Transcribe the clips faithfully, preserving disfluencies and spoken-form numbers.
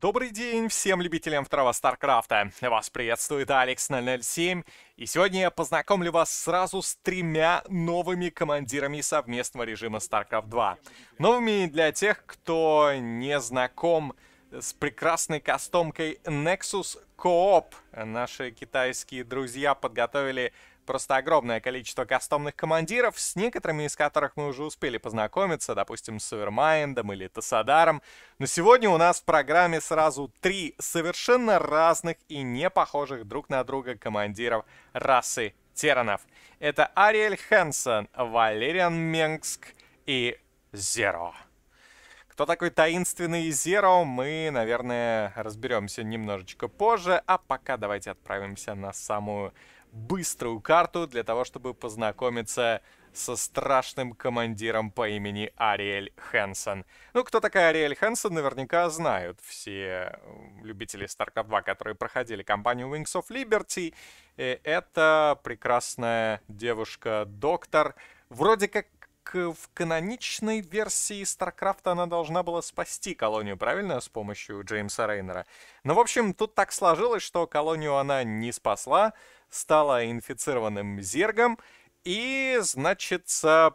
Добрый день всем любителям второго Старкрафта. Вас приветствует Алекс ноль ноль семь. И сегодня я познакомлю вас сразу с тремя новыми командирами совместного режима Старкрафт два. Новыми для тех, кто не знаком с прекрасной кастомкой Nexus Coop. Наши китайские друзья подготовили просто огромное количество кастомных командиров, с некоторыми из которых мы уже успели познакомиться, допустим, с Овермайндом или Тассадаром. Но сегодня у нас в программе сразу три совершенно разных и не похожих друг на друга командиров расы Терранов. Это Ариэль Хэнсон, Валериан Менгск и Зеро. Кто такой таинственный Зеро, мы, наверное, разберемся немножечко позже, а пока давайте отправимся на самую быструю карту для того, чтобы познакомиться со страшным командиром по имени Ариэль Хэнсон. Ну, кто такая Ариэль Хэнсон, наверняка знают все любители Старкрафт два, которые проходили кампанию Wings of Liberty. И это прекрасная девушка-доктор. Вроде как в каноничной версии Старкрафта она должна была спасти колонию, правильно, с помощью Джеймса Рейнера. Но, в общем, тут так сложилось, что колонию она не спасла, стала инфицированным зергом и, значит,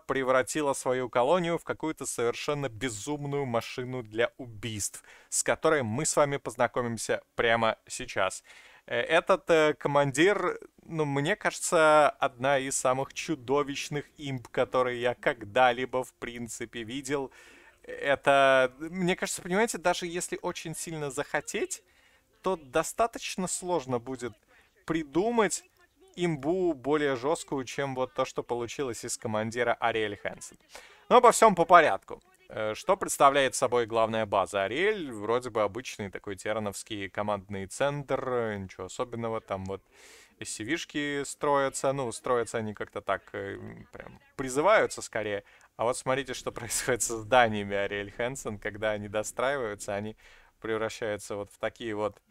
превратила свою колонию в какую-то совершенно безумную машину для убийств, с которой мы с вами познакомимся прямо сейчас. Этот э, командир, ну, мне кажется, одна из самых чудовищных имп, которые я когда-либо, в принципе, видел. Это, мне кажется, понимаете, даже если очень сильно захотеть, то достаточно сложно будет придумать имбу более жесткую, чем вот то, что получилось из командира Ариэль Хэнсон. Но обо всем по порядку. Что представляет собой главная база? Ариэль вроде бы обычный такой террановский командный центр, ничего особенного, там вот эс си ви-шки строятся, ну, строятся они как-то так, прям призываются скорее. А вот смотрите, что происходит с зданиями Ариэль Хэнсон, когда они достраиваются, они превращаются вот в такие вот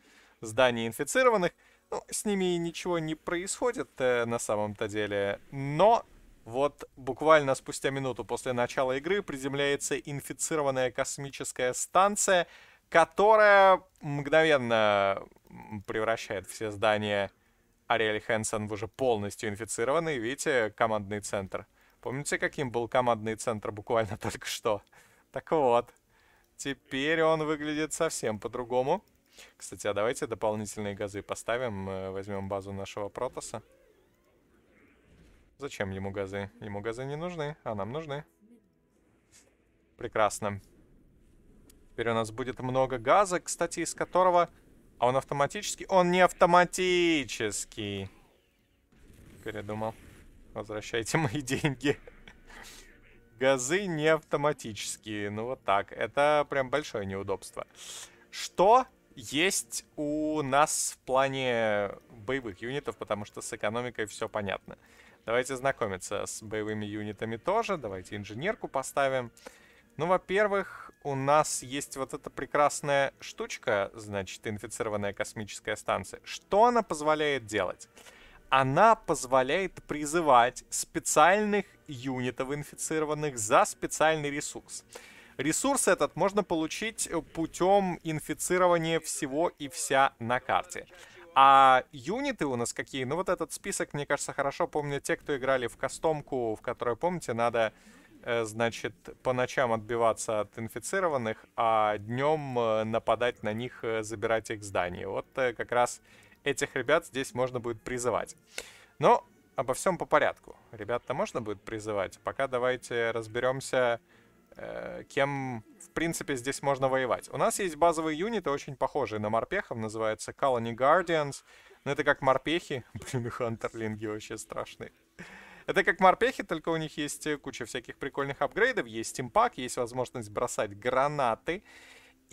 здания инфицированных. Ну, с ними ничего не происходит э, на самом-то деле, но... Вот буквально спустя минуту после начала игры приземляется инфицированная космическая станция, которая мгновенно превращает все здания Ариэль Хэнсон в уже полностью инфицированные. Видите, командный центр. Помните, каким был командный центр буквально только что? Так вот, теперь он выглядит совсем по-другому. Кстати, а давайте дополнительные газы поставим, возьмем базу нашего Протоса. Зачем ему газы? Ему газы не нужны, а нам нужны. Прекрасно. Теперь у нас будет много газа, кстати, из которого... А он автоматический? Он не автоматический. Передумал. Возвращайте мои деньги. Газы не автоматические. Ну вот так. Это прям большое неудобство. Что есть у нас в плане боевых юнитов, потому что с экономикой все понятно. Давайте знакомиться с боевыми юнитами тоже. Давайте инженерку поставим. Ну, во-первых, у нас есть вот эта прекрасная штучка, значит, инфицированная космическая станция. Что она позволяет делать? Она позволяет призывать специальных юнитов инфицированных за специальный ресурс. Ресурс этот можно получить путем инфицирования всего и вся на карте. А юниты у нас какие? Ну вот этот список, мне кажется, хорошо помнят те, кто играли в кастомку, в которой, помните, надо, значит, по ночам отбиваться от инфицированных, а днем нападать на них, забирать их здание. Вот как раз этих ребят здесь можно будет призывать. Но обо всем по порядку. Ребят-то можно будет призывать? Пока давайте разберемся, кем, в принципе, здесь можно воевать. У нас есть базовые юниты, очень похожие на морпехов, называются Colony Guardians. Но это как морпехи. Блин, хантерлинги вообще страшные. Это как морпехи, только у них есть куча всяких прикольных апгрейдов, есть стимпак, есть возможность бросать гранаты.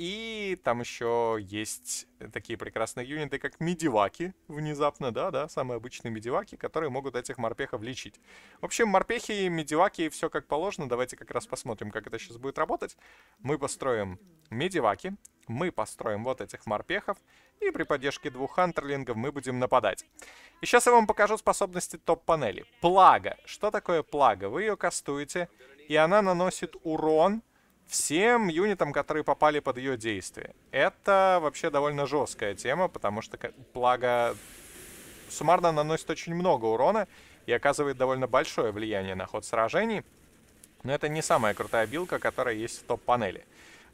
И там еще есть такие прекрасные юниты, как медиваки, внезапно, да-да, самые обычные медиваки, которые могут этих морпехов лечить. В общем, морпехи, медиваки, все как положено. Давайте как раз посмотрим, как это сейчас будет работать. Мы построим медиваки, мы построим вот этих морпехов, и при поддержке двух хантерлингов мы будем нападать. И сейчас я вам покажу способности топ-панели. Плага. Что такое плага? Вы ее кастуете, и она наносит урон всем юнитам, которые попали под ее действие. Это вообще довольно жесткая тема, потому что плага суммарно наносит очень много урона и оказывает довольно большое влияние на ход сражений. Но это не самая крутая билка, которая есть в топ-панели.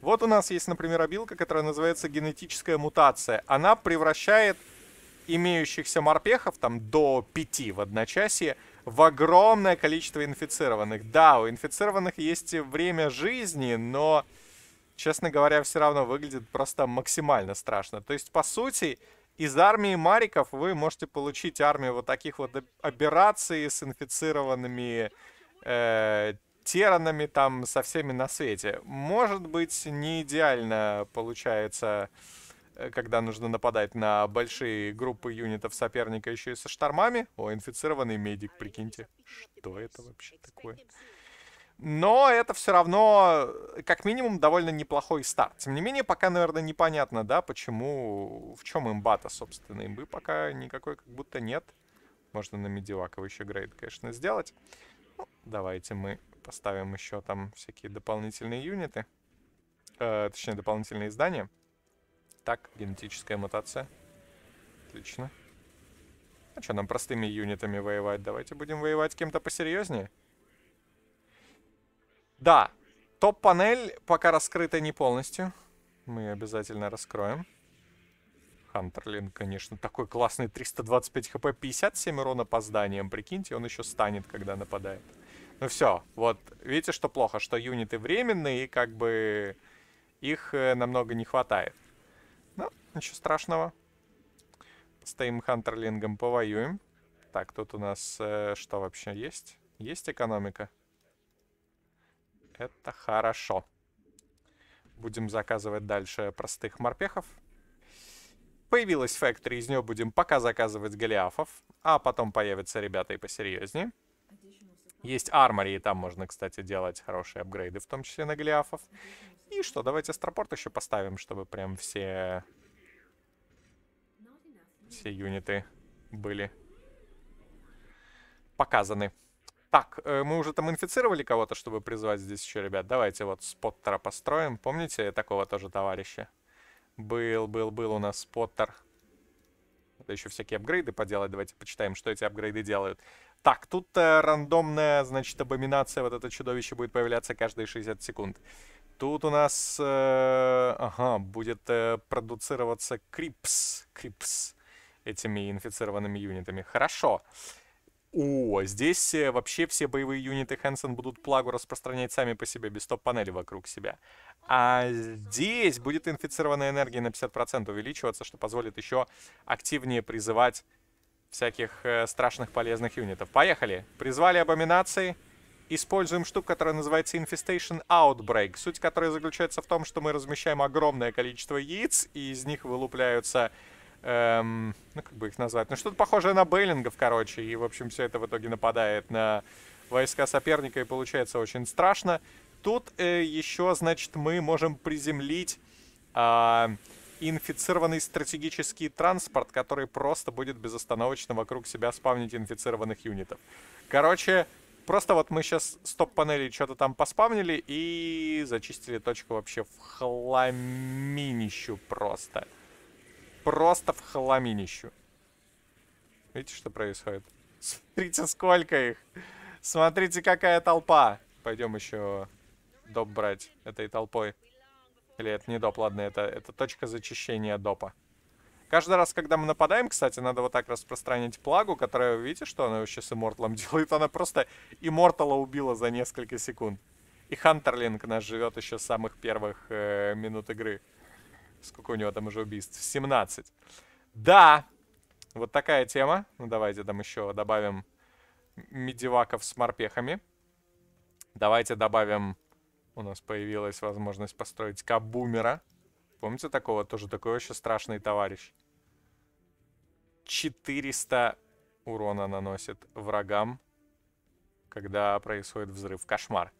Вот у нас есть, например, обилка, которая называется генетическая мутация. Она превращает имеющихся морпехов, там, до пяти в одночасье, в огромное количество инфицированных. Да, у инфицированных есть время жизни, но, честно говоря, все равно выглядит просто максимально страшно. То есть, по сути, из армии мариков вы можете получить армию вот таких вот аберраций с инфицированными э Теранами там со всеми на свете. Может быть, не идеально получается, когда нужно нападать на большие группы юнитов соперника еще и со штормами. О, инфицированный медик, прикиньте. Что это вообще такое? Но это все равно, как минимум, довольно неплохой старт. Тем не менее, пока, наверное, непонятно, да, почему, в чем имба-то, собственно, имбы пока никакой как будто нет. Можно на медивакова еще грейд, конечно, сделать. Ну, давайте мы поставим еще там всякие дополнительные юниты. Э, точнее, дополнительные издания. Так, генетическая мутация. Отлично. А что, нам простыми юнитами воевать? Давайте будем воевать кем-то посерьезнее. Да, топ-панель пока раскрыта не полностью. Мы ее обязательно раскроем. Хантерлин, конечно, такой классный. триста двадцать пять хп, пятьдесят семь урона по зданиям. Прикиньте, он еще станет, когда нападает. Ну все, вот, видите, что плохо, что юниты временные, и как бы их намного не хватает. Ну, ничего страшного. Стоим хантерлингом, повоюем. Так, тут у нас э, что вообще есть? Есть экономика? Это хорошо. Будем заказывать дальше простых морпехов. Появилась фэктори, из нее будем пока заказывать голиафов, а потом появятся ребята и посерьезнее. Есть армори, и там можно, кстати, делать хорошие апгрейды, в том числе на голиафов. И что, давайте астропорт еще поставим, чтобы прям все, все юниты были показаны. Так, мы уже там инфицировали кого-то, чтобы призвать здесь еще ребят. Давайте вот споттера построим. Помните такого тоже товарища? Был, был, был у нас споттер. Это еще всякие апгрейды поделать. Давайте почитаем, что эти апгрейды делают. Так, тут э, рандомная, значит, абоминация. Вот это чудовище будет появляться каждые шестьдесят секунд. Тут у нас... Э, ага, будет э, продуцироваться крипс. Крипс. Этими инфицированными юнитами. Хорошо. О, здесь вообще все боевые юниты Хэнсон будут плагу распространять сами по себе, без топ-панели вокруг себя. А здесь будет инфицированная энергия на пятьдесят процентов увеличиваться, что позволит еще активнее призывать всяких страшных полезных юнитов. Поехали! Призвали абоминации. Используем штуку, которая называется Infestation Outbreak, суть которой заключается в том, что мы размещаем огромное количество яиц, и из них вылупляются... Эм, ну, как бы их назвать? Ну, что-то похожее на бейлингов, короче. И, в общем, все это в итоге нападает на войска соперника, и получается очень страшно. Тут э, еще, значит, мы можем приземлить э, инфицированный стратегический транспорт, который просто будет безостановочно вокруг себя спавнить инфицированных юнитов. Короче, просто вот мы сейчас с топ-панели что-то там поспавнили и зачистили точку вообще в хламинищу просто. Просто в хламинищу. Видите, что происходит? Смотрите, сколько их. Смотрите, какая толпа. Пойдем еще доп брать этой толпой. Или это не доп, ладно, это, это точка зачищения допа. Каждый раз, когда мы нападаем, кстати, надо вот так распространить плагу, которая, видите, что она сейчас имморталом делает? Она просто иммортала убила за несколько секунд. И Хантерлинг нас живет еще с самых первых э, минут игры. Сколько у него там уже убийств? семнадцать. Да! Вот такая тема. Ну, давайте там еще добавим медиваков с морпехами. Давайте добавим... У нас появилась возможность построить кабумера. Помните такого? Тоже такой вообще страшный товарищ. четыреста урона наносит врагам, когда происходит взрыв. Кошмар.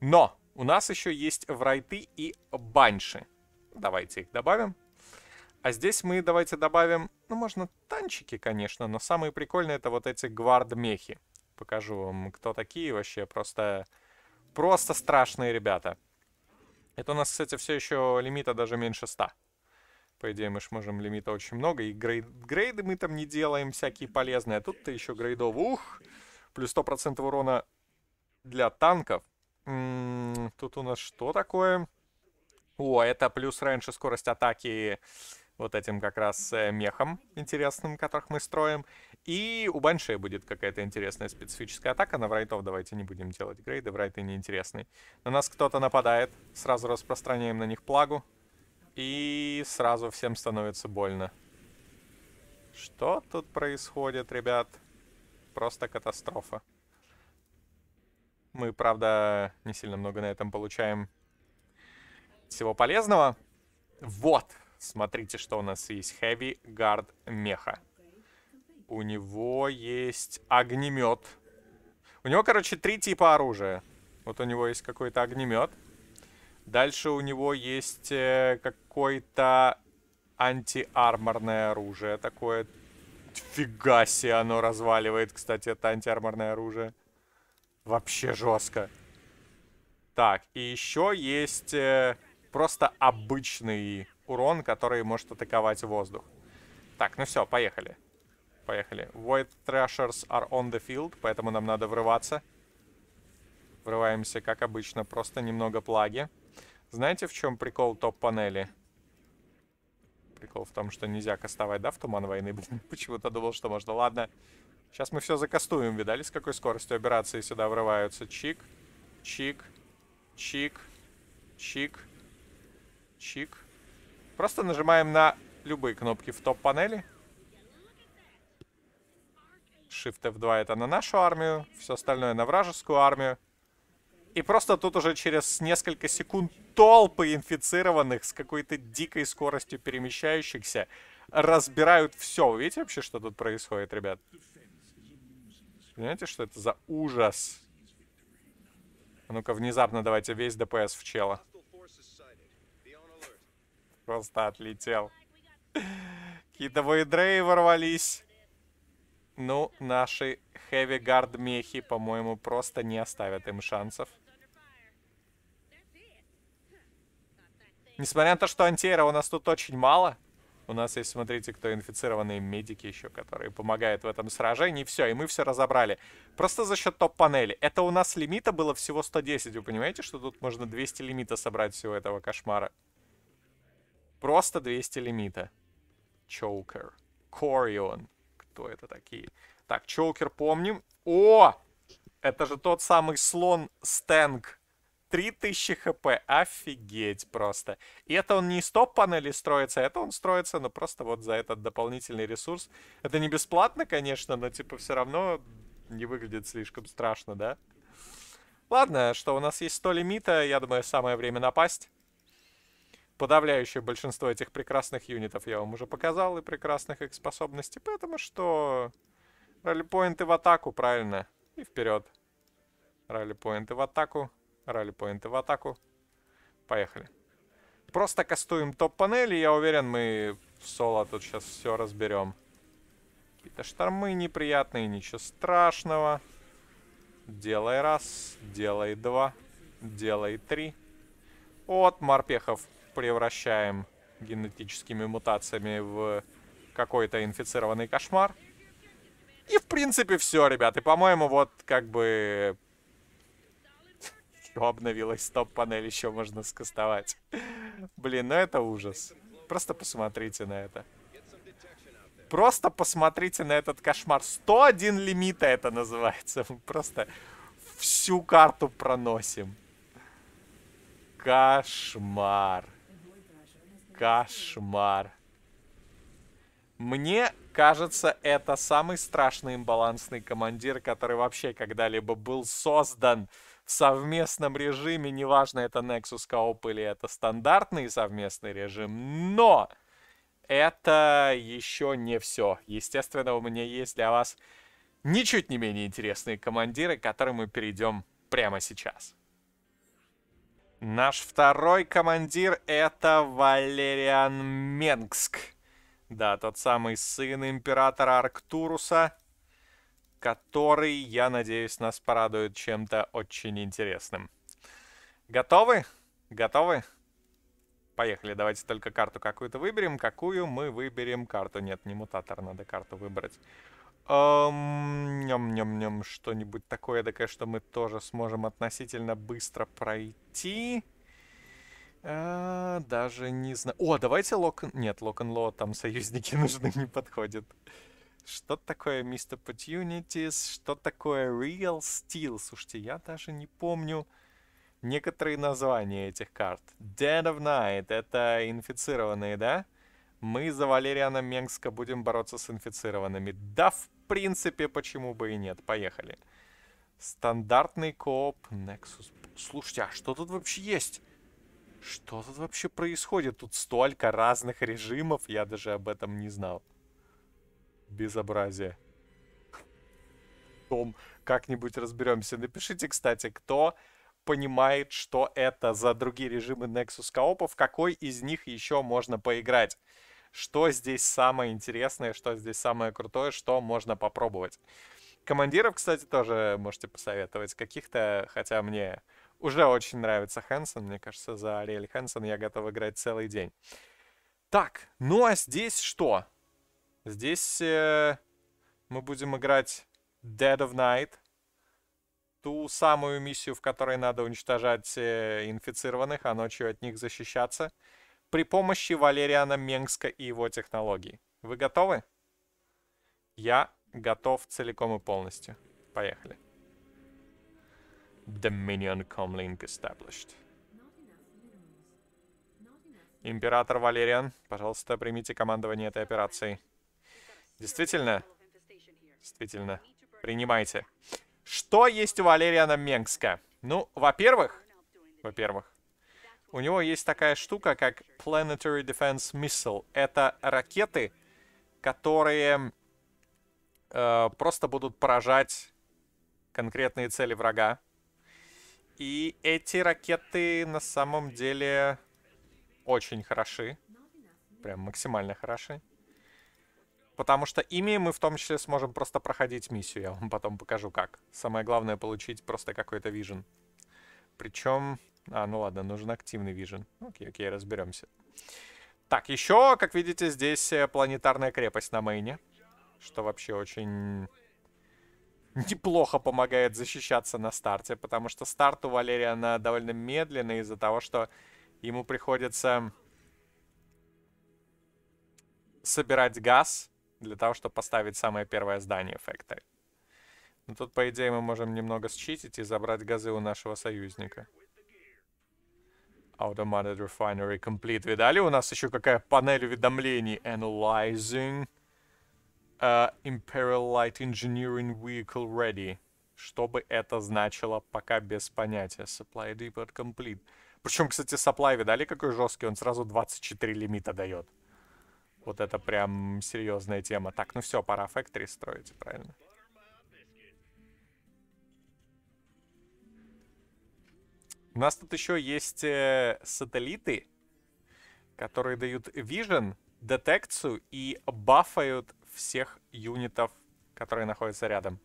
Но! У нас еще есть врайты и банши. Давайте их добавим. А здесь мы давайте добавим... Ну, можно танчики, конечно, но самые прикольные — это вот эти гвардмехи. Покажу вам, кто такие вообще. Просто, просто страшные ребята. Это у нас, кстати, все еще лимита даже меньше ста. По идее, мы же можем лимита очень много. И грейд, грейды мы там не делаем всякие полезные. А тут-то еще грейдов. Ух! Плюс сто процентов урона для танков. М-м, тут у нас что такое? О, это плюс раньше скорость атаки вот этим как раз мехом интересным, которых мы строим. И у Банши будет какая-то интересная специфическая атака. На врайтов давайте не будем делать грейды, врайты неинтересны. На нас кто-то нападает, сразу распространяем на них плагу. И сразу всем становится больно. Что тут происходит, ребят? Просто катастрофа. Мы, правда, не сильно много на этом получаем всего полезного. Вот, смотрите, что у нас есть. Heavy Guard меха. У него есть огнемет. У него, короче, три типа оружия. Вот у него есть какой-то огнемет. Дальше у него есть какое-то антиарморное оружие. Такое. Фига себе, оно разваливает, кстати, это антиарморное оружие. Вообще жестко. Так, и еще есть просто обычный урон, который может атаковать воздух. Так, ну все, поехали. Поехали. Void Thrashers are on the field, поэтому нам надо врываться. Врываемся, как обычно, просто немного плаги. Знаете, в чем прикол топ-панели? Прикол в том, что нельзя кастовать, да, в туман войны? Блин, почему-то думал, что можно. Ладно, сейчас мы все закастуем. Видали, с какой скоростью операции сюда врываются? Чик, чик, чик, чик, чик. Просто нажимаем на любые кнопки в топ-панели. Shift эф два это на нашу армию, все остальное на вражескую армию. И просто тут уже через несколько секунд толпы инфицированных с какой-то дикой скоростью перемещающихся разбирают все. Вы видите вообще, что тут происходит, ребят? Понимаете, что это за ужас? А ну-ка, внезапно давайте весь ДПС в чела. Просто отлетел. Какие-то воидреи ворвались. Ну, наши Heavy Guard мехи, по-моему, просто не оставят им шансов. Несмотря на то, что антиэра у нас тут очень мало. У нас есть, смотрите, кто инфицированные медики еще, которые помогают в этом сражении. Все, и мы все разобрали. Просто за счет топ-панели. Это у нас лимита было всего сто десять. Вы понимаете, что тут можно двести лимита собрать всего этого кошмара? Просто двести лимита. Чокер. Корион. Кто это такие? Так, Чокер помним. О! Это же тот самый слон Стэнк. три тысячи хп. Офигеть просто. И это он не из топ-панели строится, это он строится, но просто вот за этот дополнительный ресурс. Это не бесплатно, конечно, но типа все равно не выглядит слишком страшно, да? Ладно, что у нас есть сто лимита, я думаю, самое время напасть. Подавляющее большинство этих прекрасных юнитов я вам уже показал, и прекрасных их способностей, поэтому что ралли-поинты в атаку, правильно, и вперед. Ралли-поинты в атаку, ралли-поинты в атаку. Поехали. Просто кастуем топ-панели, я уверен, мы в соло тут сейчас все разберем. Какие-то штормы неприятные, ничего страшного. Делай раз, делай два, делай три. От морпехов превращаем генетическими мутациями в какой-то инфицированный кошмар. И, в принципе, все, ребят. И, по-моему, вот как бы... обновилась топ-панель, еще можно скастовать. Блин, ну это ужас. Просто посмотрите на это. Просто посмотрите на этот кошмар. сто один лимита это называется. Мы просто всю карту проносим. Кошмар. Кошмар. Мне кажется, это самый страшный имбалансный командир, который вообще когда-либо был создан в совместном режиме. Неважно, это Nexus Coop или это стандартный совместный режим. Но это еще не все. Естественно, у меня есть для вас ничуть не менее интересные командиры, к которым мы перейдем прямо сейчас. Наш второй командир — это Валериан Менгск. Да, тот самый сын императора Арктуруса, который, я надеюсь, нас порадует чем-то очень интересным. Готовы? Готовы? Поехали, давайте только карту какую-то выберем. Какую мы выберем карту? Нет, не мутатор, надо карту выбрать. Эм, ням-ням-ням, что-нибудь такое, такое, что мы тоже сможем относительно быстро пройти. Э, даже не знаю. О, давайте Локон... Нет, Локон-Ло, там союзники нужны, не подходят. Что такое Missed Opportunities? Что такое Real Steel? Слушайте, я даже не помню некоторые названия этих карт. Dead of Night — это инфицированные, да? Мы за Валериана Менгска будем бороться с инфицированными. Да, в принципе, почему бы и нет. Поехали. Стандартный кооп. Nexus. Слушайте, а что тут вообще есть? Что тут вообще происходит? Тут столько разных режимов, я даже об этом не знал. Безобразие. Том, как-нибудь разберемся. Напишите, кстати, кто понимает, что это за другие режимы Nexus Coop, в какой из них еще можно поиграть. Что здесь самое интересное, что здесь самое крутое, что можно попробовать. Командиров, кстати, тоже можете посоветовать каких-то, хотя мне уже очень нравится Хэнсон. Мне кажется, за Ариэль Хэнсон я готов играть целый день. Так, ну а здесь что? Здесь э, мы будем играть Dead of Night. Ту самую миссию, в которой надо уничтожать э, инфицированных, а ночью от них защищаться. При помощи Валериана Менгска и его технологий. Вы готовы? Я готов целиком и полностью. Поехали. Dominion Comlink Established. Император Валериан, пожалуйста, примите командование этой операцией. Действительно? Действительно. Принимайте. Что есть у Валериана Менгска? Ну, во-первых, во-первых, у него есть такая штука, как Planetary Defense Missile. Это ракеты, которые э, просто будут поражать конкретные цели врага. И эти ракеты на самом деле очень хороши. Прям максимально хороши. Потому что ими мы в том числе сможем просто проходить миссию. Я вам потом покажу как. Самое главное — получить просто какой-то вижен. Причем... А, ну ладно, нужен активный вижен. Окей, окей, разберемся. Так, еще, как видите, здесь планетарная крепость на мейне. Что вообще очень неплохо помогает защищаться на старте. Потому что старт у Валериана довольно медленный из-за того, что ему приходится собирать газ... Для того, чтобы поставить самое первое здание Factory. Но тут, по идее, мы можем немного считить и забрать газы у нашего союзника. Automated Refinery Complete. Видали? У нас еще какая панель уведомлений. Analyzing uh, Imperial Light Engineering Vehicle Ready. Что бы это значило, пока без понятия. Supply Depot Complete. Причем, кстати, Supply, видали, какой жесткий? Он сразу двадцать четыре лимита дает. Вот это прям серьезная тема. Так, ну все, пора Factory строить, правильно? У нас тут еще есть э, сателлиты, которые дают вижен, детекцию и бафают всех юнитов, которые находятся рядом.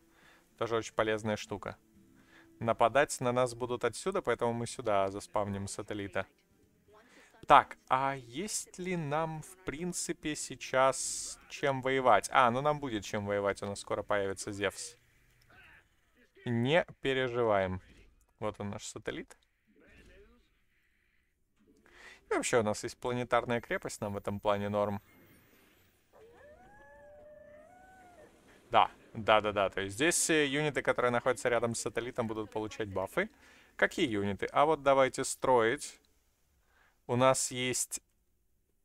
Тоже очень полезная штука. Нападать на нас будут отсюда, поэтому мы сюда заспавним сателлита. Так, а есть ли нам, в принципе, сейчас чем воевать? А, ну нам будет чем воевать, у нас скоро появится Зевс. Не переживаем. Вот он, наш сателлит. И вообще у нас есть планетарная крепость, нам в этом плане норм. Да, да-да-да, то есть здесь юниты, которые находятся рядом с сателлитом, будут получать бафы. Какие юниты? А вот давайте строить... У нас есть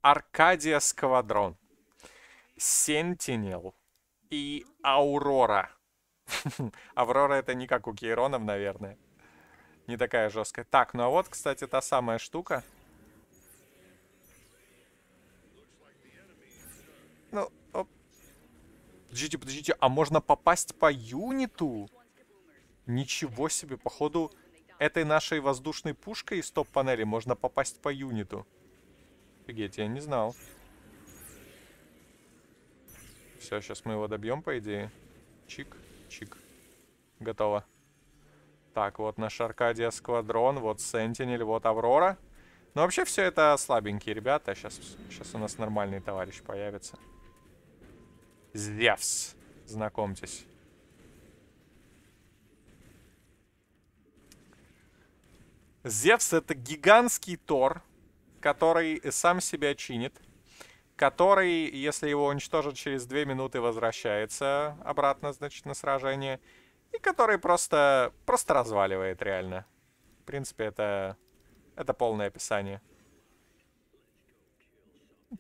Аркадия Сквадрон, Сентинел и Аурора. Аврора это не как у Кейронов, наверное. Не такая жесткая. Так, ну а вот, кстати, та самая штука. Ну, оп. Подождите, подождите, а можно попасть по юниту? Ничего себе, походу... Этой нашей воздушной пушкой из топ-панели можно попасть по юниту. Офигеть, я не знал. Все, сейчас мы его добьем, по идее. Чик, чик. Готово. Так, вот наш Аркадия Сквадрон, вот Сентинель, вот Аврора. Но вообще все это слабенькие ребята. Сейчас, сейчас у нас нормальный товарищ появится. Зевс. Знакомьтесь. Зевс — это гигантский Тор, который сам себя чинит, который, если его уничтожат, через две минуты возвращается обратно, значит, на сражение, и который просто, просто разваливает реально. В принципе, это, это полное описание.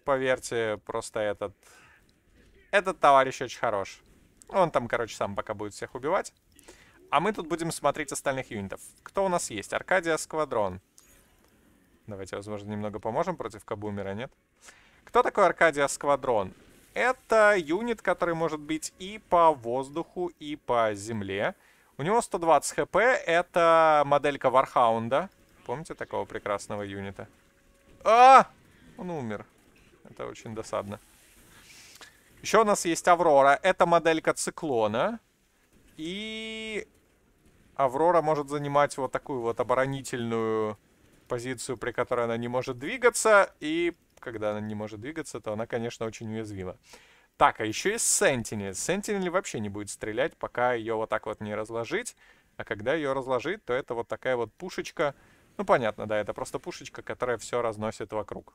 Поверьте, просто этот, этот товарищ очень хорош. Он там, короче, сам пока будет всех убивать. А мы тут будем смотреть остальных юнитов. Кто у нас есть? Аркадия, Сквадрон. Давайте, возможно, немного поможем против Кабумера, нет? Кто такой Аркадия, Сквадрон? Это юнит, который может бить и по воздуху, и по земле. У него сто двадцать хп. Это моделька Вархаунда. Помните такого прекрасного юнита? А! Он умер. Это очень досадно. Еще у нас есть Аврора. Это моделька Циклона. И... Аврора может занимать вот такую вот оборонительную позицию, при которой она не может двигаться. И когда она не может двигаться, то она, конечно, очень уязвима. Так, а еще есть Сентинель. Сентинель вообще не будет стрелять, пока ее вот так вот не разложить. А когда ее разложить, то это вот такая вот пушечка. Ну, понятно, да, это просто пушечка, которая все разносит вокруг.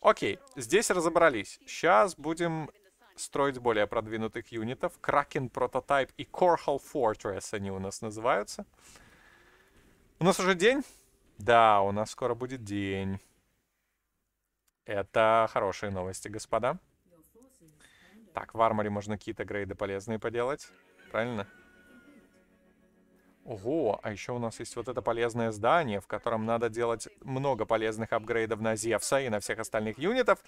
Окей, здесь разобрались. Сейчас будем... строить более продвинутых юнитов. Кракен, Прототайп и Корхал Fortress они у нас называются. У нас уже день? Да, у нас скоро будет день. Это хорошие новости, господа. Так, в арморе можно какие-то грейды полезные поделать. Правильно? Ого, а еще у нас есть вот это полезное здание, в котором надо делать много полезных апгрейдов на Зевса и на всех остальных юнитов.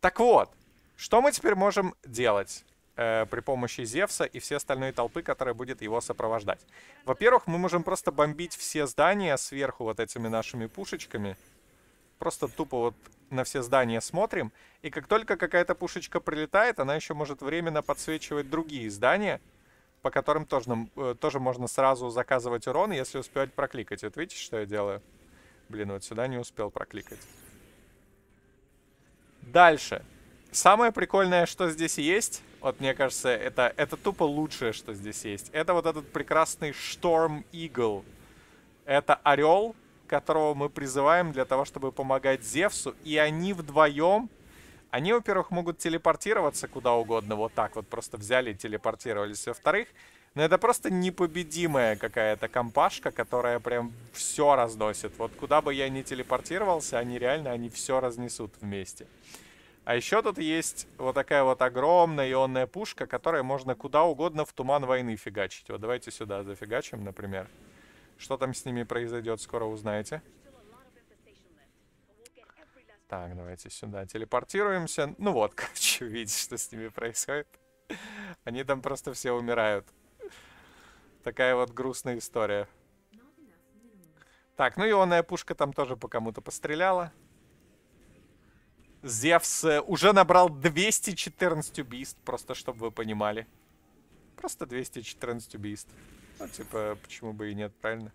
Так вот. Что мы теперь можем делать э, при помощи Зевса и всей остальной толпы, которая будет его сопровождать? Во-первых, мы можем просто бомбить все здания сверху вот этими нашими пушечками. Просто тупо вот на все здания смотрим. И как только какая-то пушечка прилетает, она еще может временно подсвечивать другие здания, по которым тоже, э, тоже можно сразу заказывать урон, если успевать прокликать. Вот видите, что я делаю? Блин, вот сюда не успел прокликать. Дальше. Самое прикольное, что здесь есть, вот мне кажется, это, это тупо лучшее, что здесь есть. Это вот этот прекрасный Storm Eagle. Это орел, которого мы призываем для того, чтобы помогать Зевсу. И они вдвоем, они, во-первых, могут телепортироваться куда угодно. Вот так вот просто взяли и телепортировались. Во-вторых, но это просто непобедимая какая-то компашка, которая прям все разносит. Вот куда бы я ни телепортировался, они реально, они все разнесут вместе. А еще тут есть вот такая вот огромная ионная пушка, которой можно куда угодно в туман войны фигачить. Вот давайте сюда зафигачим, например. Что там с ними произойдет, скоро узнаете. Так, давайте сюда телепортируемся. Ну вот, короче, видите, что с ними происходит. Они там просто все умирают. Такая вот грустная история. Так, ну ионная пушка там тоже по кому-то постреляла. Зевс уже набрал двести четырнадцать убийств, просто чтобы вы понимали. Просто двести четырнадцать убийств. Ну, типа, почему бы и нет, правильно?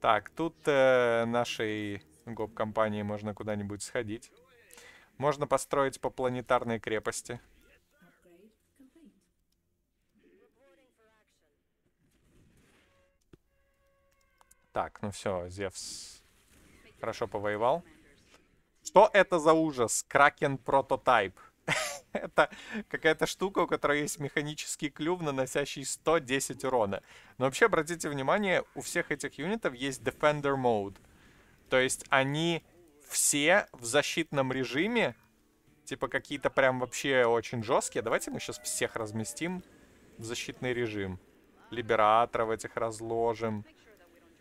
Так, тут э, нашей гоп-компании можно куда-нибудь сходить. Можно построить по планетарной крепости. Так, ну все, Зевс хорошо повоевал. Что это за ужас? Кракен Прототайп. Это какая-то штука, у которой есть механический клюв, наносящий сто десять урона. Но вообще, обратите внимание, у всех этих юнитов есть Defender Mode. То есть они все в защитном режиме. Типа какие-то прям вообще очень жесткие. Давайте мы сейчас всех разместим в защитный режим. Либераторов этих разложим.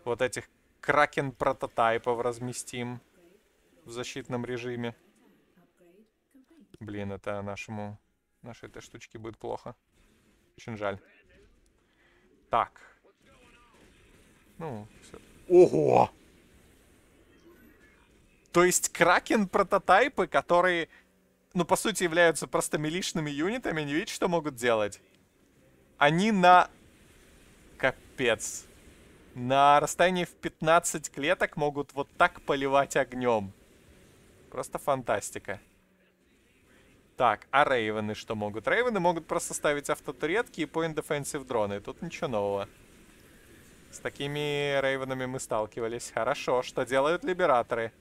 Вот этих Кракен Прототайпов разместим в защитном режиме. Блин, это нашему... нашей этой штучке будет плохо. Очень жаль. Так. Ну, все. Ого! То есть кракен-прототайпы, которые, ну, по сути, являются просто милишными юнитами, не видите, что могут делать? Они на... Капец. на расстоянии в пятнадцать клеток могут вот так поливать огнем. Просто фантастика. Так, а рейвены что могут? Рейвены могут просто ставить автотуретки и point defensive дроны. Тут ничего нового. С такими рейвенами мы сталкивались. Хорошо, что делают либераторы?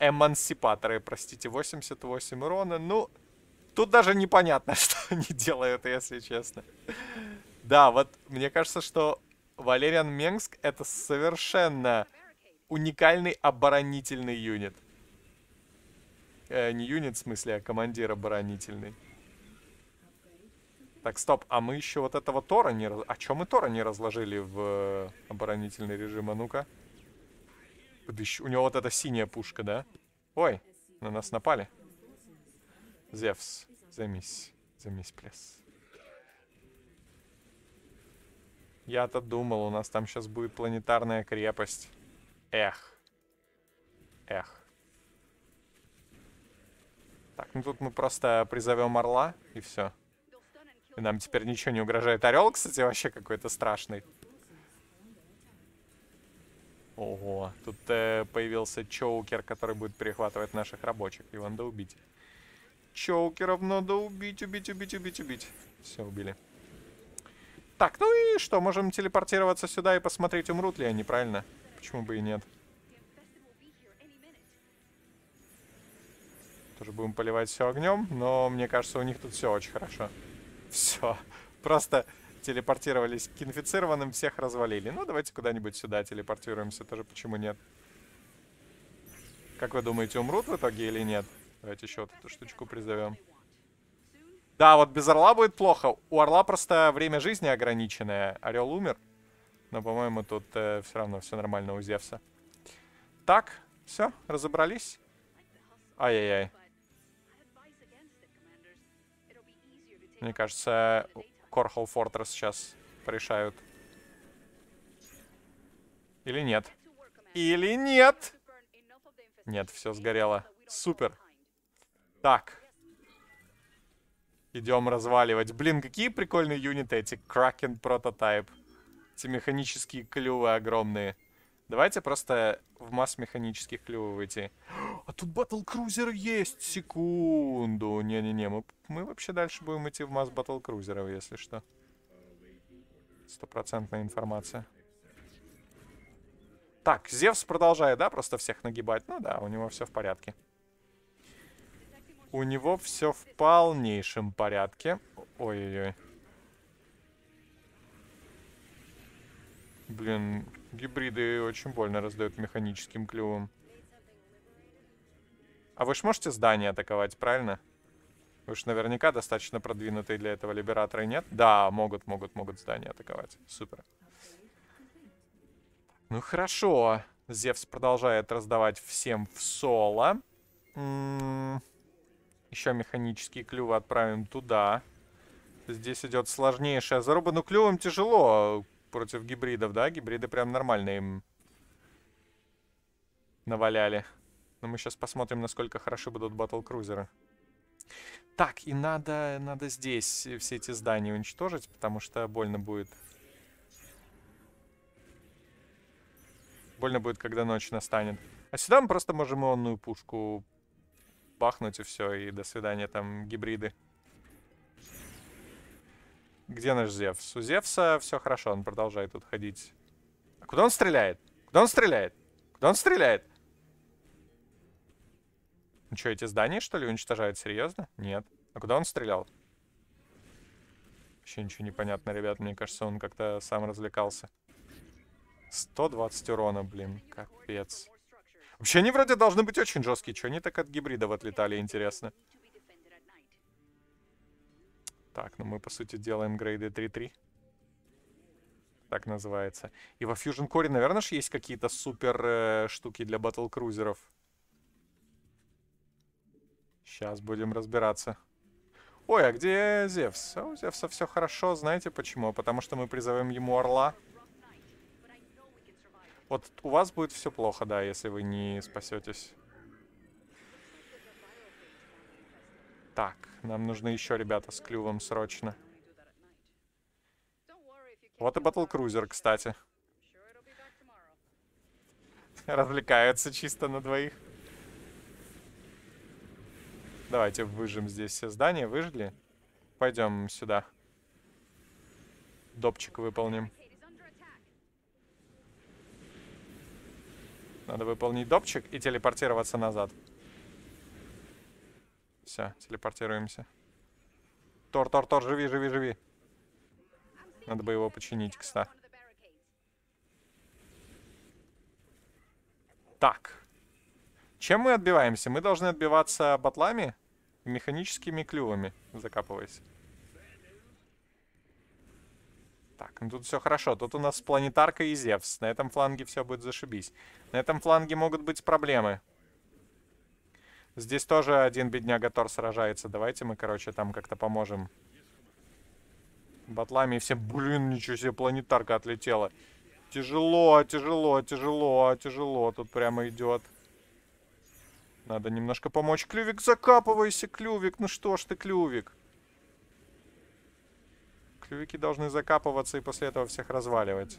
Эмансипаторы, простите, восемьдесят восемь урона. Ну, тут даже непонятно, что они делают, если честно. Да, вот мне кажется, что Валериан Менгск это совершенно уникальный оборонительный юнит. Э, не юнит, в смысле, а командир оборонительный. Так, стоп, а мы еще вот этого Тора не... Раз... А чё мы Тора не разложили в оборонительный режим? А ну-ка. У него вот эта синяя пушка, да? Ой, на нас напали. Зевс, займись. Займись, плес. Я-то думал, у нас там сейчас будет планетарная крепость. Эх. Эх. Так, ну тут мы просто призовем орла, и все. И нам теперь ничего не угрожает. Орел, кстати, вообще какой-то страшный. Ого, тут э, появился Чоукер, который будет перехватывать наших рабочих. Его надо убить. Чоукеров надо убить, убить, убить, убить, убить. Все, убили. Так, ну и что, можем телепортироваться сюда и посмотреть, умрут ли они, правильно? Почему бы и нет? Тоже будем поливать все огнем, но мне кажется, у них тут все очень хорошо. Все, просто телепортировались к инфицированным, всех развалили. Ну, давайте куда-нибудь сюда телепортируемся, тоже почему нет. Как вы думаете, умрут в итоге или нет? Давайте еще вот эту штучку призовем. Да, вот без орла будет плохо. У орла просто время жизни ограниченное. Орел умер, но, по-моему, тут э, все равно все нормально у Зевса. Так, все, разобрались. Ай-яй-яй. Мне кажется, Корхол Фортресс сейчас порешают. Или нет? Или нет? Нет, все сгорело. Супер. Так. Идем разваливать. Блин, какие прикольные юниты эти. Кракен прототайп. Эти механические клювы огромные. Давайте просто в масс механических клювов выйти. А тут батл-крузер есть. Секунду. Не-не-не, мы, мы вообще дальше будем идти в масс батл-крузеров, если что. Стопроцентная информация. Так, Зевс продолжает, да, просто всех нагибать? Ну да, у него все в порядке. У него все в полнейшем порядке. Ой-ой-ой. Блин, гибриды очень больно раздают механическим клювом. А вы ж можете здание атаковать, правильно? Вы ж наверняка достаточно продвинутые для этого либераторы, нет? Да, могут, могут, могут здание атаковать. Супер. Ну хорошо. Зевс продолжает раздавать всем в соло. Еще механические клювы отправим туда. Здесь идет сложнейшая заруба. Ну клювом тяжело против гибридов, да? Гибриды прям нормально им наваляли. Но мы сейчас посмотрим, насколько хороши будут батл-крузеры. Так, и надо, надо здесь все эти здания уничтожить, потому что больно будет. Больно будет, когда ночь настанет. А сюда мы просто можем ионную пушку бахнуть, и все. И до свидания там, гибриды. Где наш Зевс? У Зевса все хорошо, он продолжает тут ходить. А куда он стреляет? Куда он стреляет? Куда он стреляет? Ну что, эти здания, что ли, уничтожают? Серьезно? Нет. А куда он стрелял? Вообще ничего не понятно, ребят. Мне кажется, он как-то сам развлекался. сто двадцать урона, блин. Капец. Вообще они вроде должны быть очень жесткие. Чего они так от гибридов отлетали, интересно. Так, ну мы, по сути, делаем грейды три-три. Так называется. И во Fusion Core, наверное, же есть какие-то супер э, штуки для батл-крузеров. Сейчас будем разбираться. Ой, а где Зевс? А у Зевса все хорошо, знаете почему? Потому что мы призовем ему орла. Вот у вас будет все плохо, да, если вы не спасетесь. Так, нам нужны еще ребята с клювом срочно. Вот и батл-крузер, кстати. Развлекаются чисто на двоих. Давайте выжжем здесь все здания. Выжгли. Пойдем сюда. Допчик выполним. Надо выполнить допчик и телепортироваться назад. Все, телепортируемся. Тор, Тор, Тор, живи, живи, живи. Надо бы его починить, кстати. Так. Чем мы отбиваемся? Мы должны отбиваться батлами и механическими клювами, закапываясь. Так, ну тут все хорошо. Тут у нас планетарка и Зевс. На этом фланге все будет зашибись. На этом фланге могут быть проблемы. Здесь тоже один бедняга Тор сражается. Давайте мы, короче, там как-то поможем. Батлами и все... Блин, ничего себе, планетарка отлетела. Тяжело, тяжело, тяжело, тяжело. Тут прямо идет. Надо немножко помочь. Клювик, закапывайся, клювик. Ну что ж ты, клювик. Клювики должны закапываться и после этого всех разваливать.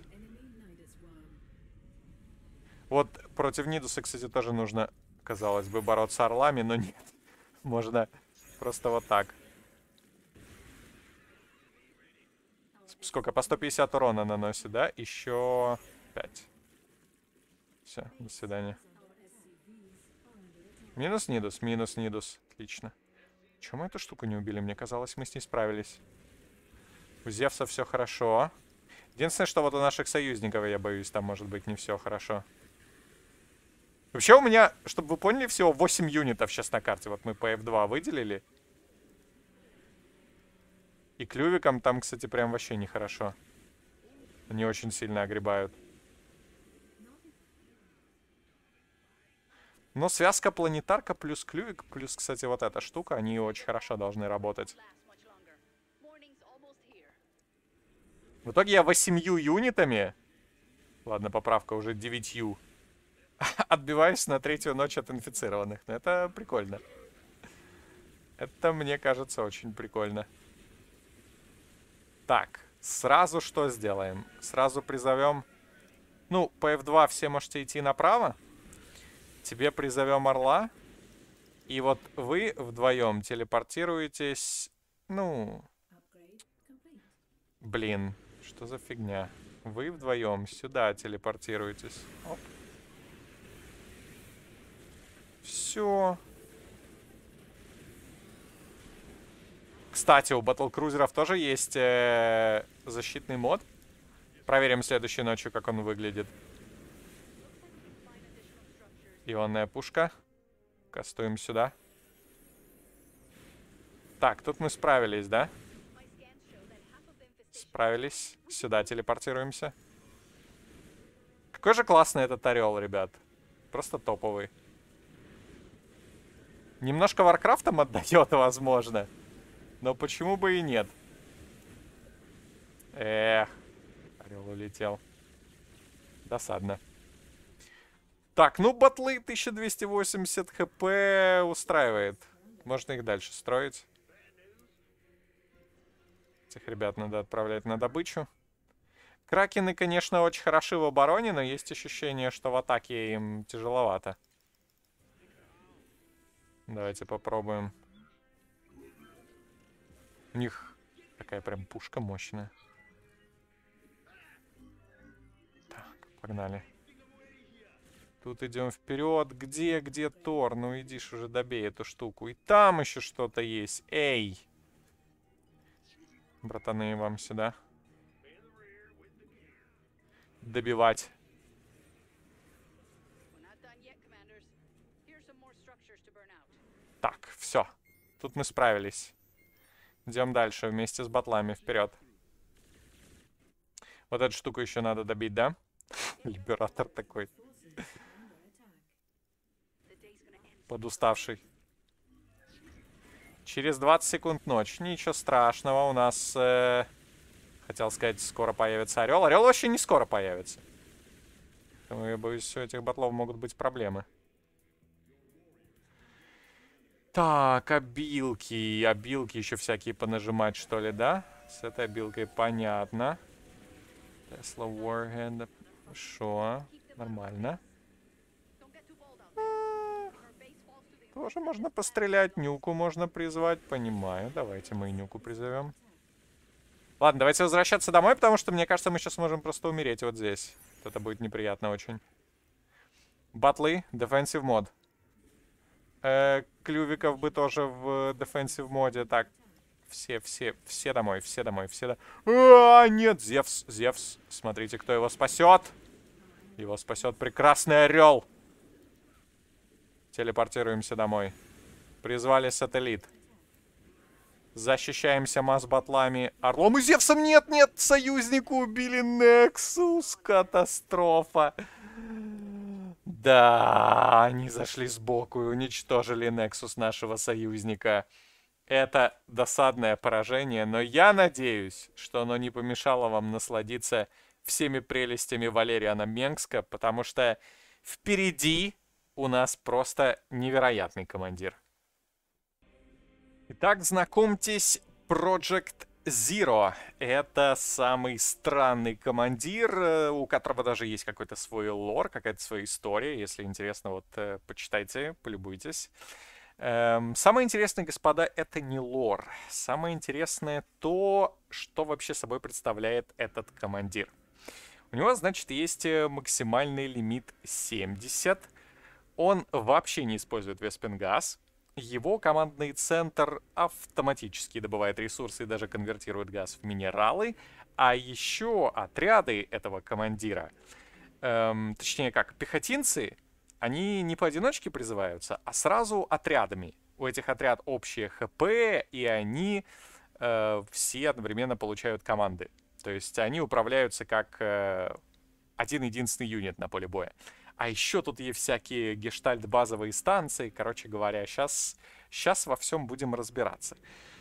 Вот против Нидуса, кстати, тоже нужно... Казалось бы, бороться орлами, но нет. Можно просто вот так. Сколько? По сто пятьдесят урона наносит, да? Еще пять. Все, до свидания. Минус Нидус, минус Нидус. Отлично. Чего мы эту штуку не убили? Мне казалось, мы с ней справились. У Зевса все хорошо. Единственное, что вот у наших союзников, я боюсь, там может быть не все хорошо. Вообще у меня, чтобы вы поняли, всего восемь юнитов сейчас на карте. Вот мы по эф два выделили. И клювиком там, кстати, прям вообще нехорошо. Они очень сильно огребают. Но связка планетарка плюс клювик, плюс, кстати, вот эта штука, они очень хорошо должны работать. В итоге я восемью юнитами... Ладно, поправка, уже девятью. Отбиваюсь на третью ночь от инфицированных. Но это прикольно. Это, мне кажется, очень прикольно. Так, сразу что сделаем? Сразу призовем... Ну, по эф два все можете идти направо. Тебе призовем орла. И вот вы вдвоем телепортируетесь... Ну... Блин, что за фигня? Вы вдвоем сюда телепортируетесь. Оп. Все. Кстати, у батлкрузеров тоже есть э, защитный мод. Проверим следующей ночью, как он выглядит. Ионная пушка. Кастуем сюда. Так, тут мы справились, да? Справились. Сюда телепортируемся. Какой же классный этот орел, ребят. Просто топовый. Немножко Варкрафтом отдает, возможно. Но почему бы и нет? Эх, орел улетел. Досадно. Так, ну батлы тысяча двести восемьдесят хп устраивает. Можно их дальше строить. Этих ребят надо отправлять на добычу. Кракены, конечно, очень хороши в обороне, но есть ощущение, что в атаке им тяжеловато. Давайте попробуем. У них такая прям пушка мощная. Так, погнали. Тут идем вперед. Где, где Тор? Ну иди ж уже добей эту штуку. И там еще что-то есть. Эй! Братаны, вам сюда. Добивать. Так, все. Тут мы справились. Идем дальше вместе с батлами. Вперед. Вот эту штуку еще надо добить, да? Либератор такой. Подуставший. Через двадцать секунд ночь. Ничего страшного. У нас, э, хотел сказать, скоро появится орел. Орел вообще не скоро появится. Поэтому, я боюсь, у этих батлов могут быть проблемы. Так, обилки. Обилки еще всякие понажимать, что ли, да? С этой обилкой понятно. Tesla Warhead. Хорошо. Нормально. Тоже можно пострелять. Нюку можно призвать. Понимаю. Давайте мы и Нюку призовем. Ладно, давайте возвращаться домой, потому что, мне кажется, мы сейчас можем просто умереть вот здесь. Это будет неприятно очень. Батлы. Defensive мод. Э, клювиков бы тоже в defensive моде. Так. Все, все, все домой, все домой, все домой. А, нет, Зевс, Зевс. Смотрите, кто его спасет. Его спасет прекрасный орел. Телепортируемся домой. Призвали сателлит. Защищаемся масс-батлами орлом и Зевсом. Нет, нет, союзнику убили Nexus. Катастрофа. Да, они зашли сбоку и уничтожили Nexus нашего союзника. Это досадное поражение, но я надеюсь, что оно не помешало вам насладиться всеми прелестями Валериана Менгска, потому что впереди у нас просто невероятный командир. Итак, знакомьтесь, Project Зеро. Это самый странный командир, у которого даже есть какой-то свой лор, какая-то своя история. Если интересно, вот почитайте, полюбуйтесь. Самое интересное, господа, это не лор. Самое интересное то, что вообще собой представляет этот командир. У него, значит, есть максимальный лимит семьдесят. Он вообще не использует веспенгаз. Его командный центр автоматически добывает ресурсы и даже конвертирует газ в минералы. А еще отряды этого командира, эм, точнее как, пехотинцы, они не поодиночке призываются, а сразу отрядами. У этих отряд общее ХП, и они э, все одновременно получают команды. То есть они управляются как э, один-единственный юнит на поле боя. А еще тут есть всякие гештальт-базовые станции. Короче говоря, сейчас, сейчас во всем будем разбираться.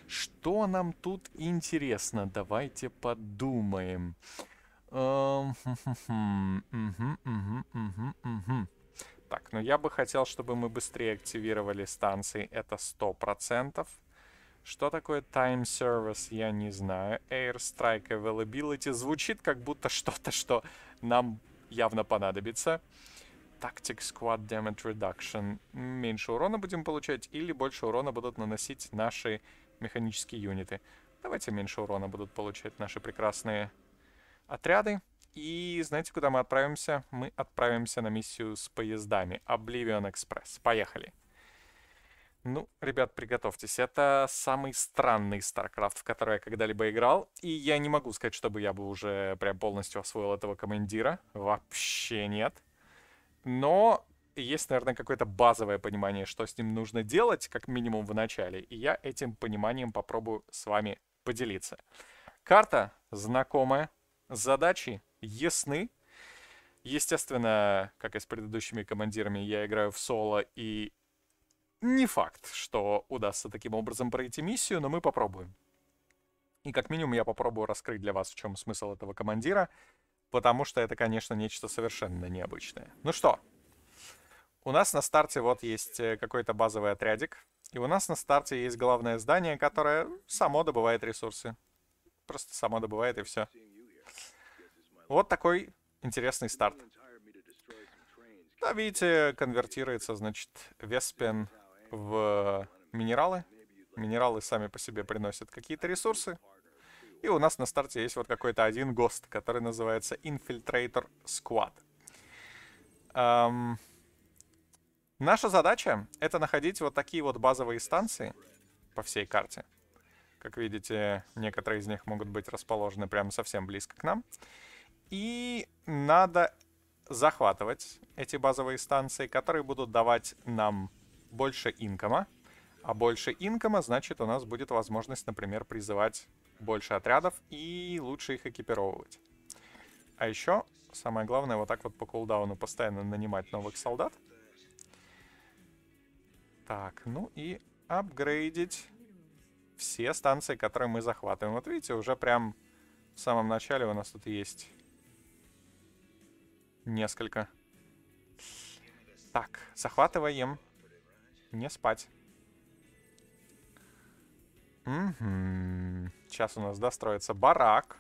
Что нам тут интересно? Давайте подумаем. Так, ну я бы хотел, чтобы мы быстрее активировали станции. Это сто процентов. Что такое time service, я не знаю. Airstrike availability. Звучит как будто что-то, что нам явно понадобится. Tactic squad damage reduction. Меньше урона будем получать или больше урона будут наносить наши механические юниты. Давайте меньше урона будут получать наши прекрасные отряды. И знаете, куда мы отправимся? Мы отправимся на миссию с поездами. Oblivion Express. Поехали. Ну, ребят, приготовьтесь. Это самый странный Старкрафт, в который я когда-либо играл. И я не могу сказать, чтобы я бы уже прям полностью освоил этого командира. Вообще нет. Но есть, наверное, какое-то базовое понимание, что с ним нужно делать, как минимум в начале. И я этим пониманием попробую с вами поделиться. Карта знакомая. Задачи ясны. Естественно, как и с предыдущими командирами, я играю в соло, и не факт, что удастся таким образом пройти миссию, но мы попробуем. И как минимум я попробую раскрыть для вас, в чем смысл этого командира, потому что это, конечно, нечто совершенно необычное. Ну что, у нас на старте вот есть какой-то базовый отрядик, и у нас на старте есть главное здание, которое само добывает ресурсы. Просто само добывает, и все. Вот такой интересный старт. Да, видите, конвертируется, значит, веспен в минералы. Минералы сами по себе приносят какие-то ресурсы. И у нас на старте есть вот какой-то один гост, который называется Infiltrator Squad. Эм, наша задача — это находить вот такие вот базовые станции по всей карте. Как видите, некоторые из них могут быть расположены прямо совсем близко к нам. И надо захватывать эти базовые станции, которые будут давать нам больше инкома. А больше инкома, значит, у нас будет возможность, например, призывать больше отрядов и лучше их экипировывать. А еще, самое главное, вот так вот по кулдауну постоянно нанимать новых солдат. Так, ну и апгрейдить все станции, которые мы захватываем. Вот видите, уже прям в самом начале у нас тут есть... несколько. Так, захватываем. Не спать. Угу. Сейчас у нас достроится барак.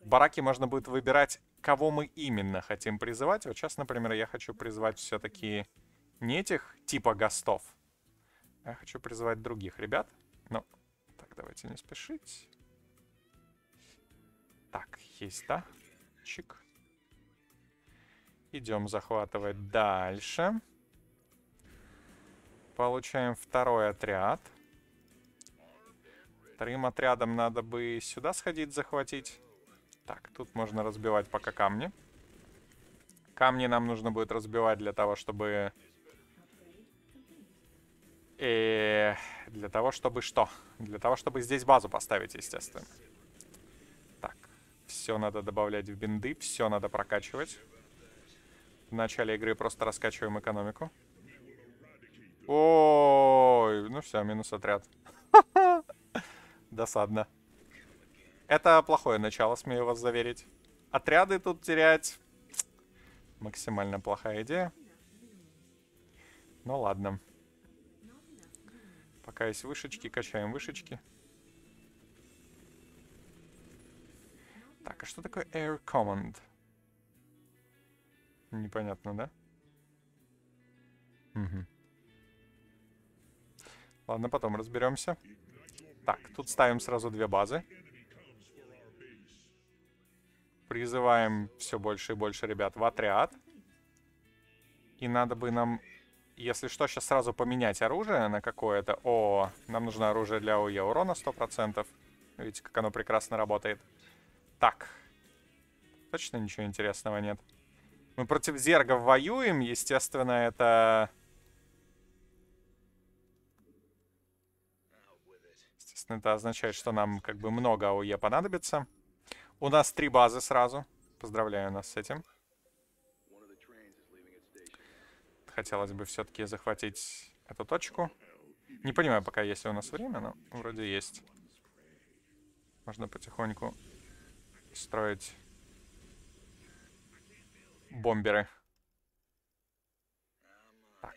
В бараке можно будет выбирать, кого мы именно хотим призывать. Вот сейчас, например, я хочу призвать все-таки не этих типа гостов. Я хочу призвать других ребят. Ну, так, давайте не спешить. Так, есть, да? Чик. Идем захватывать дальше. Получаем второй отряд. Вторым отрядом надо бы сюда сходить, захватить. Так, тут можно разбивать пока камни. Камни нам нужно будет разбивать для того, чтобы... И для того, чтобы что? Для того, чтобы здесь базу поставить, естественно. Так, все надо добавлять в бинды, все надо прокачивать. В начале игры просто раскачиваем экономику. Ой, ну все, минус отряд. Досадно. Это плохое начало, смею вас заверить. Отряды тут терять — максимально плохая идея. Ну ладно. Пока есть вышечки, качаем вышечки. Так, а что такое Air Command? Непонятно, да? Угу. Ладно, потом разберемся. Так, тут ставим сразу две базы. Призываем все больше и больше ребят в отряд. И надо бы нам... Если что, сейчас сразу поменять оружие на какое-то. О, нам нужно оружие для ОЕ урона сто процентов. Видите, как оно прекрасно работает. Так. Точно ничего интересного нет. Мы против зергов воюем. Естественно, это... Естественно, это означает, что нам как бы много ОЕ понадобится. У нас три базы сразу. Поздравляю нас с этим. Хотелось бы все-таки захватить эту точку. Не понимаю пока, есть ли у нас время, но вроде есть. Можно потихоньку строить бомберы. Так.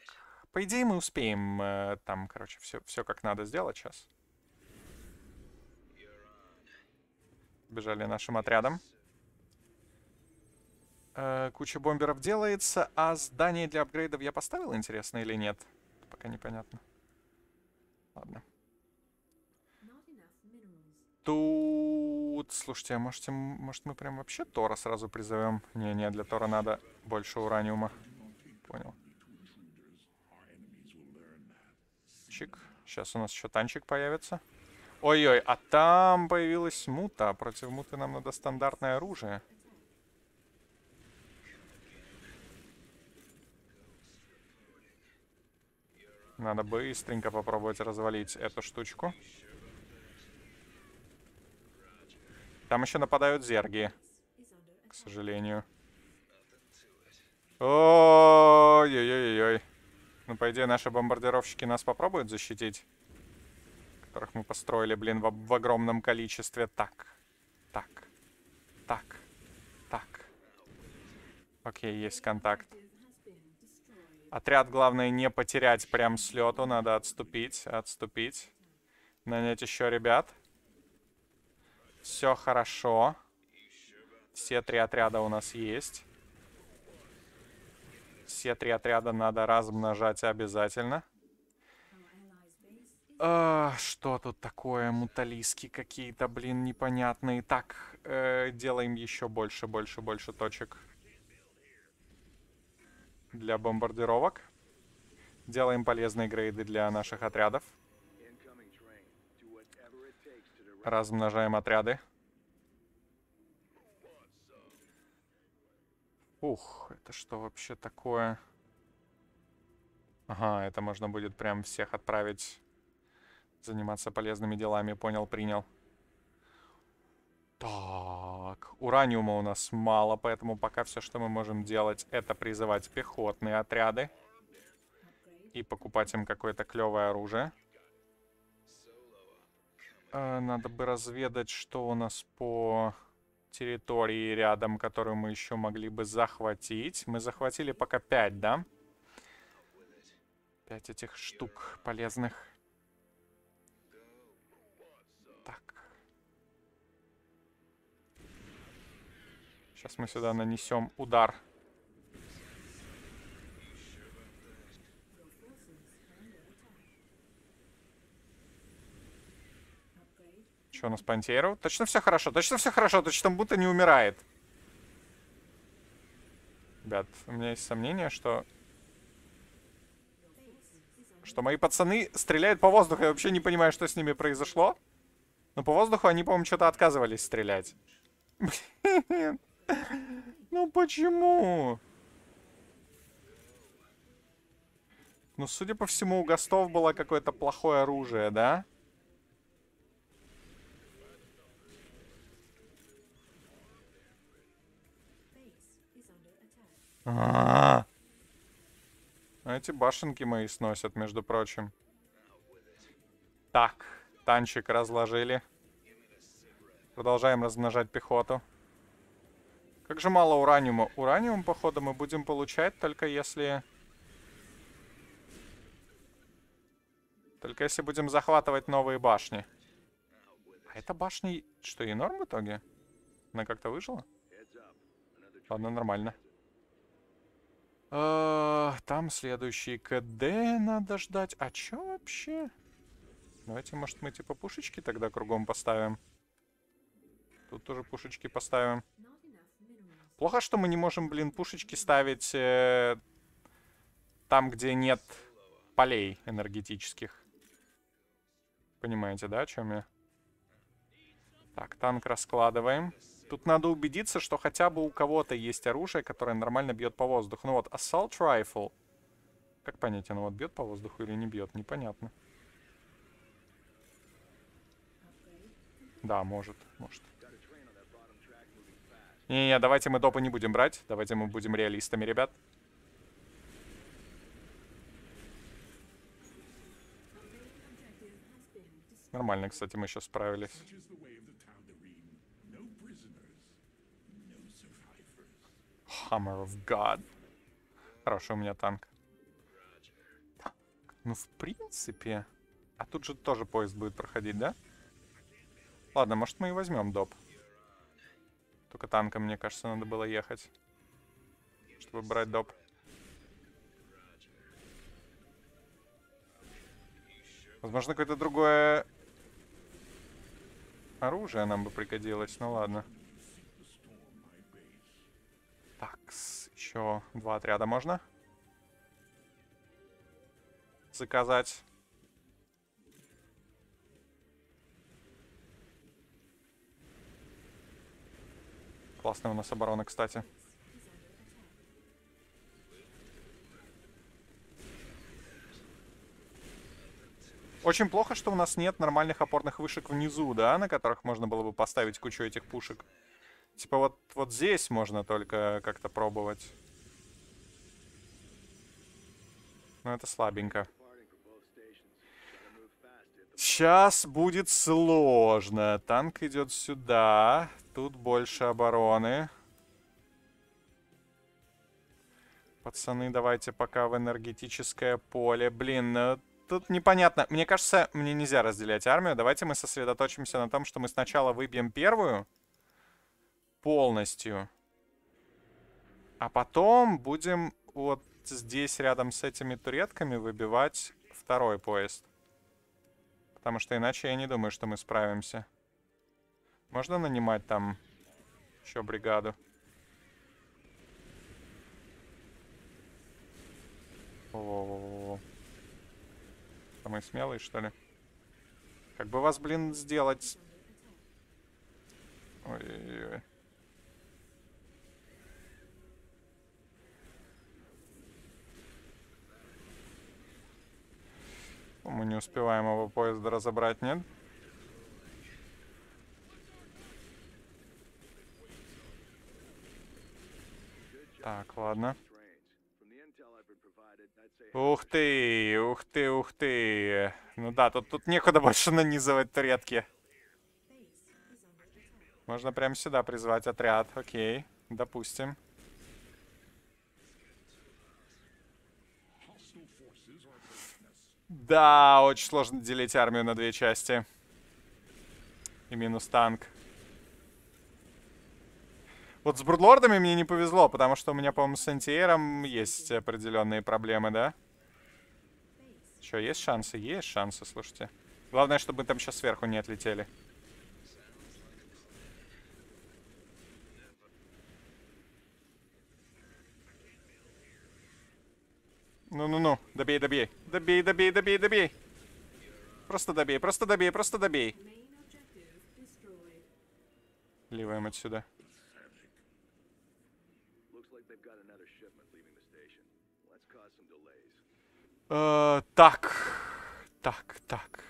По идее мы успеем э, там, короче, все, все как надо сделать сейчас. Бежали нашим отрядом. Куча бомберов делается, а здание для апгрейдов я поставил, интересно, или нет? Пока непонятно. Ладно. Тут, слушайте, а можете, может мы прям вообще Тора сразу призовем? Не-не, для Тора надо больше ураниума. Понял. Чик. Сейчас у нас еще танчик появится. Ой-ой, а там появилась мута. Против муты нам надо стандартное оружие. Надо быстренько попробовать развалить эту штучку. Там еще нападают зерги, к сожалению. Ой-ой-ой-ой. Ну, по идее, наши бомбардировщики нас попробуют защитить. Которых мы построили, блин, в, в огромном количестве. Так, так, так, так. Окей, есть контакт. Отряд, главное, не потерять прям с лету. Надо отступить, отступить. Нанять еще ребят. Все хорошо. Все три отряда у нас есть. Все три отряда надо размножать обязательно. А, что тут такое? Муталиски какие-то, блин, непонятные. Так, э, делаем еще больше, больше, больше точек. Для бомбардировок. Делаем полезные грейды для наших отрядов. Размножаем отряды. Ух, это что вообще такое? Ага, это можно будет прям всех отправить заниматься полезными делами. Понял, принял. Так, ураниума у нас мало, поэтому пока все, что мы можем делать, это призывать пехотные отряды и покупать им какое-то клевое оружие. Надо бы разведать, что у нас по территории рядом, которую мы еще могли бы захватить. Мы захватили пока пять, да? Пять этих штук полезных. Сейчас мы сюда нанесем удар. Что он спонтировал? Точно все хорошо, точно все хорошо, точно будто не умирает. Ребят, у меня есть сомнение, что... Что мои пацаны стреляют по воздуху. Я вообще не понимаю, что с ними произошло. Но по воздуху они, по-моему, что-то отказывались стрелять. Блин. Ну почему? Ну, судя по всему, у гостов было какое-то плохое оружие, да? А-а-а. А эти башенки мои сносят, между прочим. Так, танчик разложили. Продолжаем размножать пехоту. Как же мало ураниума. Ураниум, походу, мы будем получать только если... Только если будем захватывать новые башни. А это башни... Что, и норм в итоге? Она как-то выжила? Ладно, нормально. Там следующий КД надо ждать. А чё вообще? Давайте, может, мы типа пушечки тогда кругом поставим. Тут тоже пушечки поставим. Плохо, что мы не можем, блин, пушечки ставить э, там, где нет полей энергетических. Понимаете, да, о чём я? Так, танк раскладываем. Тут надо убедиться, что хотя бы у кого-то есть оружие, которое нормально бьет по воздуху. Ну вот, Assault Rifle. Как понять, оно вот бьет по воздуху или не бьет? Непонятно. Да, может, может. Не-не-не, давайте мы допы не будем брать. Давайте мы будем реалистами, ребят. Нормально, кстати, мы сейчас справились. Hammer of God. Хороший у меня танк. Так, ну, в принципе... А тут же тоже поезд будет проходить, да? Ладно, может, мы и возьмем доп. Только танком, мне кажется, надо было ехать, чтобы брать доп. Возможно, какое-то другое оружие нам бы пригодилось. Ну, ладно. Так, еще два отряда можно заказать. Классная у нас оборона, кстати. Очень плохо, что у нас нет нормальных опорных вышек внизу, да, на которых можно было бы поставить кучу этих пушек. Типа вот, вот здесь можно только как-то пробовать. Но это слабенько. Сейчас будет сложно. Танк идет сюда. Тут больше обороны. Пацаны, давайте пока в энергетическое поле. Блин, тут непонятно. Мне кажется, мне нельзя разделять армию. Давайте мы сосредоточимся на том, что мы сначала выбьем первую. Полностью. А потом будем вот здесь рядом с этими туретками выбивать второй поезд. Потому что иначе я не думаю, что мы справимся. Можно нанимать там еще бригаду? О-о-о-о. Самые смелые, что ли? Как бы вас, блин, сделать... Ой-ой-ой. Мы не успеваем его поезда разобрать, нет? Так, ладно. Ух ты, ух ты, ух ты. Ну да, тут, тут некуда больше нанизывать туретки. Можно прямо сюда призвать отряд. Окей, допустим. Да, очень сложно делить армию на две части. И минус танк. Вот с брудлордами мне не повезло, потому что у меня, по-моему, с антиэром есть определенные проблемы, да? Что, есть шансы? Есть шансы, слушайте. Главное, чтобы мы там сейчас сверху не отлетели. Ну-ну-ну, добей, добей. Добей, добей, добей, добей. Просто добей, просто добей, просто добей. Ливаем отсюда. Uh, так, так, так.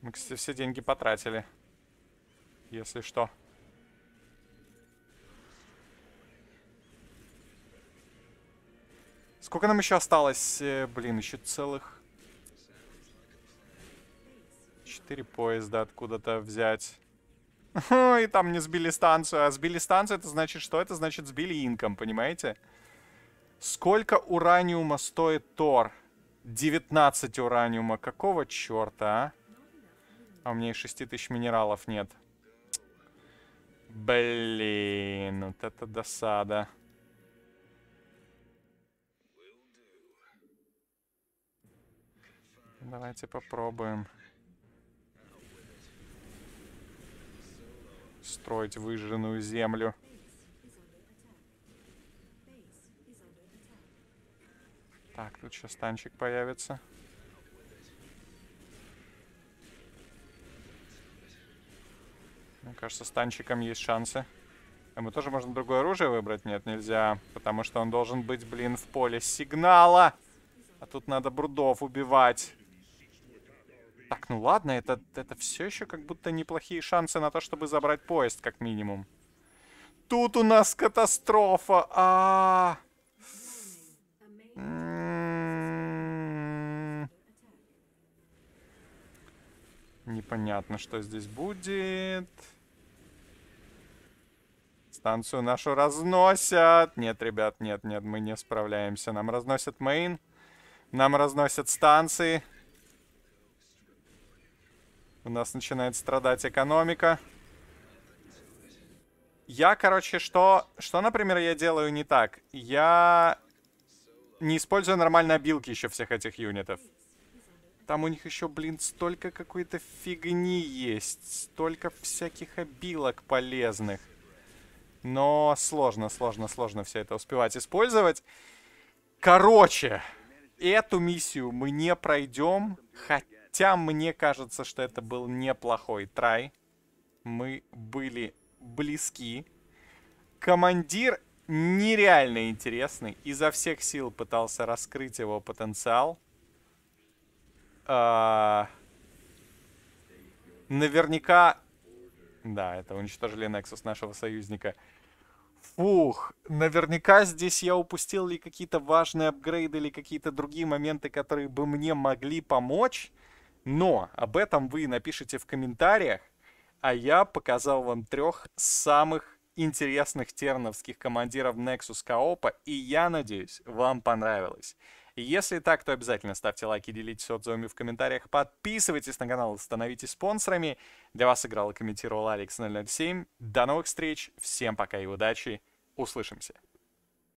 Мы, кстати, все деньги потратили. Если что. Сколько нам еще осталось? Блин, еще целых... Четыре поезда откуда-то взять. И там не сбили станцию. А сбили станцию, это значит что? Это значит сбили инком, понимаете? Сколько ураниума стоит Тор? девятнадцать ураниума. Какого черта, а? А у меня и шести тысяч минералов нет. Блин, вот это досада. Давайте попробуем строить выжженную землю. Так, тут сейчас танчик появится. Мне кажется, с танчиком есть шансы. А мы тоже можем другое оружие выбрать? Нет, нельзя. Потому что он должен быть, блин, в поле сигнала. А тут надо брудов убивать. Так, ну ладно, это, это все еще как будто неплохие шансы на то, чтобы забрать поезд, как минимум. Тут у нас катастрофа. А -а -а. Непонятно, что здесь будет. Станцию нашу разносят. Нет, ребят, нет, нет, мы не справляемся. Нам разносят мейн. Нам разносят станции. У нас начинает страдать экономика. Я, короче, что... Что, например, я делаю не так? Я не использую нормально обилки еще всех этих юнитов. Там у них еще, блин, столько какой-то фигни есть. Столько всяких обилок полезных. Но сложно, сложно, сложно все это успевать использовать. Короче, эту миссию мы не пройдем, хотя... Хотя мне кажется, что это был неплохой трай. Мы были близки. Командир нереально интересный. Изо всех сил пытался раскрыть его потенциал. А... Наверняка... Да, это уничтожили Nexus нашего союзника. Фух, наверняка здесь я упустил ли какие-то важные апгрейды или какие-то другие моменты, которые бы мне могли помочь. Но об этом вы напишите в комментариях, а я показал вам трех самых интересных терновских командиров Nexus Coop, и я надеюсь, вам понравилось. Если так, то обязательно ставьте лайки, делитесь отзывами в комментариях, подписывайтесь на канал, становитесь спонсорами. Для вас играл и комментировал алекс ноль ноль семь. До новых встреч, всем пока и удачи, услышимся.